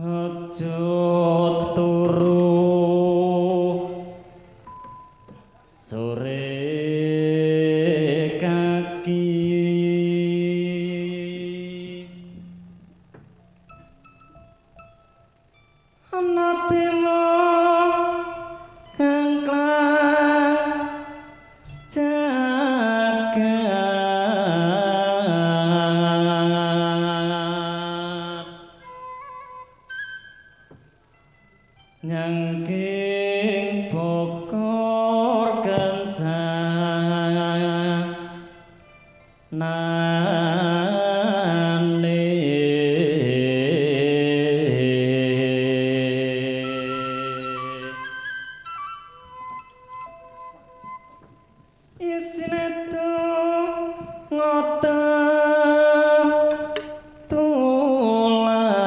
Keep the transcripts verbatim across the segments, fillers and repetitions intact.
Ojo turu sore kaki, anatema kang klang jaga. Nyangking Bogor kencang nane, isine tu ngoten tulang.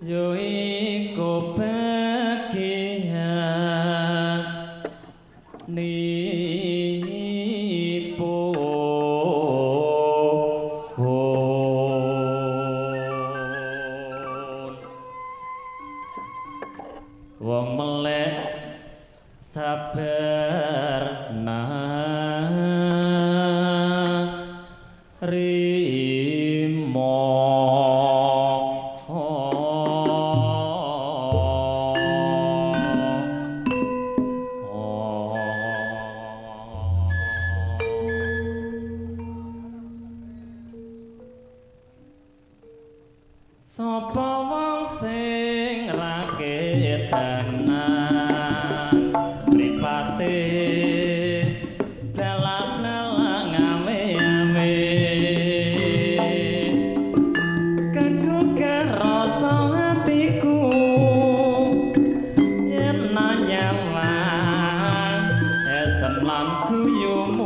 yo iku bagian wong melek sabar narimo. Sapa wong sing rakit tenan mripate nelak-nelak ngame-ame, kegugah rasa hatiku yen nanyawang esem lan guyumu.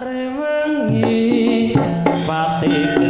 remengi pati.